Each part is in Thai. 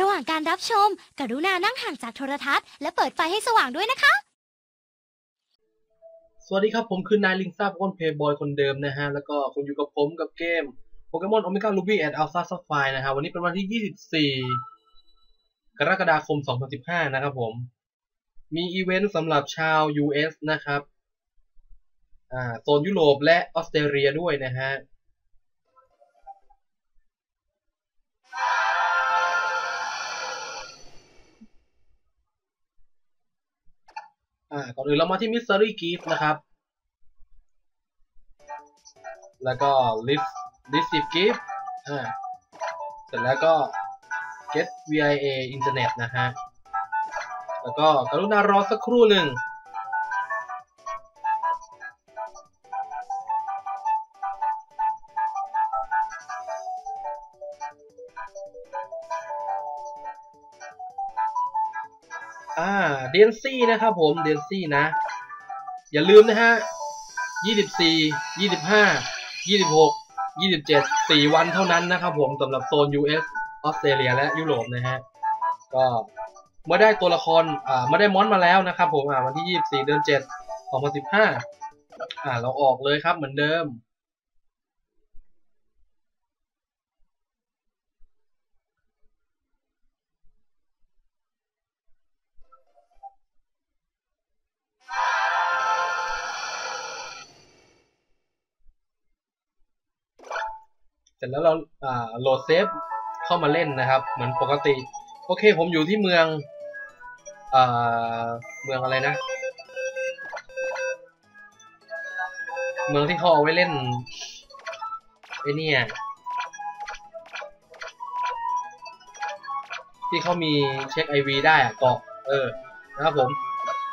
ระหว่างการรับชมกรุณานั่งห่างจากโทรทัศน์และเปิดไฟให้สว่างด้วยนะคะสวัสดีครับผมคือนายลิงซ่าโปเกมอนเพย์บอยคนเดิมนะฮะแล้วก็คุณอยู่กับผมกับเกมโปเกมอนโอเมก้ารูบี้แอนด์อัลฟ่าซัฟไฟร์นะฮะวันนี้เป็นวันที่24กรกฎาคม2015นะครับผมมีอีเวนต์สำหรับชาว US นะครับโซนยุโรปและออสเตรเลียด้วยนะฮะก่อนอื่นเรามาที่ Mystery Gift นะครับแล้วก็ Receive Gift เสร็จแล้วก็ Get VIA Internet นะฮะแล้วก็กรุณารอสักครู่หนึ่งเดนซี่นะครับผมเดนซี่นะอย่าลืมนะฮะ24 25 26 27 4 วันเท่านั้นนะครับผมสำหรับโซน US ออสเตรเลียและยุโรปนะฮะก็เมื่อได้ตัวละครไม่ได้มอนมาแล้วนะครับผมวันที่24เดือน7 2015เราออกเลยครับเหมือนเดิมแล้วเราโหลดเซฟเข้ามาเล่นนะครับเหมือนปกติโอเคผมอยู่ที่เมืองอะไรนะเมืองที่เขาเอาไว้เล่นไอ้นี่ที่เขามีเช็ค IV ได้อะกรอกนะครับผม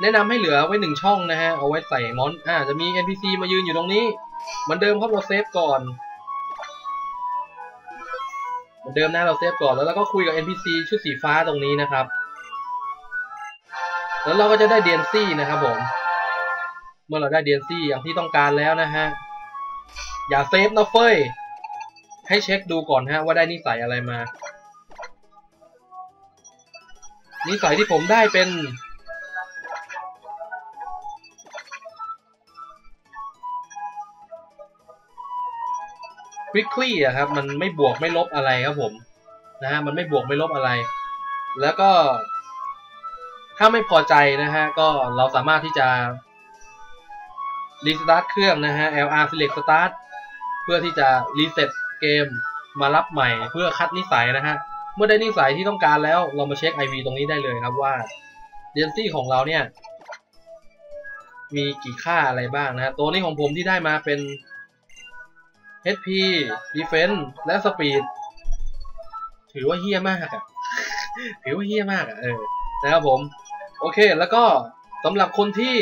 แนะนำให้เหลือไว้1ช่องนะฮะเอาไว้ใส่มอนจะมี NPC มายืนอยู่ตรงนี้เหมือนเดิมครับเราเซฟก่อนเดิมนะเราเซฟก่อนแล้วเราก็คุยกับ NPC ชุดสีฟ้าตรงนี้นะครับแล้วเราก็จะได้ DLC นะครับผมเมื่อเราได้ DLC อย่างที่ต้องการแล้วนะฮะอย่าเซฟนะเฟ้ยให้เช็คดูก่อนฮะว่าได้นิสัยอะไรมานิสัยที่ผมได้เป็นQuickly อะครับมันไม่บวกไม่ลบอะไรครับผมนะฮะมันไม่บวกไม่ลบอะไรแล้วก็ถ้าไม่พอใจนะฮะก็เราสามารถที่จะรีสตาร์ทเครื่องนะฮะ LR Select Start เพื่อที่จะรีเซ็ตเกมมารับใหม่เพื่อคัดนิสัยนะฮะเมื่อได้นิสัยที่ต้องการแล้วเรามาเช็ค IV ตรงนี้ได้เลยครับว่าเดนซี่ของเราเนี่ยมีกี่ค่าอะไรบ้างนะฮะตัวนี้ของผมที่ได้มาเป็นHP Defense และ Speed ถือว่าเฮี้ยมากอะนะครับผมโอเคแล้วก็สำหรับคนที่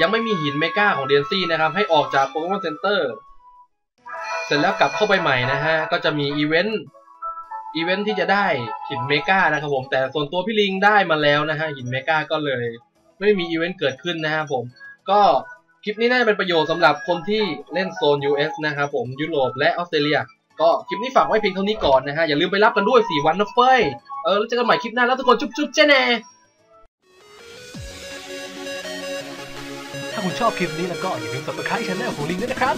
ยังไม่มีหินเมกาของเดนซี่นะครับให้ออกจาก Pokemon Center เสร็จแล้วกลับเข้าไปใหม่นะฮะก็จะมีอีเวนต์ที่จะได้หินเมกานะครับผมแต่ส่วนตัวพี่ลิงได้มาแล้วนะฮะหินเมกาก็เลยไม่มีอีเวนต์เกิดขึ้นนะครับผมก็คลิปนี้น่าจะเป็นประโยชน์สำหรับคนที่เล่นโซน US นะครับผมยุโรปและออสเตรเลียก็คลิปนี้ฝากไว้เพียงเท่านี้ก่อนนะฮะอย่าลืมไปรับกันด้วย4วันนะเฟ้ยแล้วเจอกันใหม่คลิปหน้าแล้วทุกคนจุ๊บๆเจ๊แน่ถ้าคุณชอบคลิปนี้แล้วก็อย่าลืม Subscribe ช่องของลิงด้วยนะครับ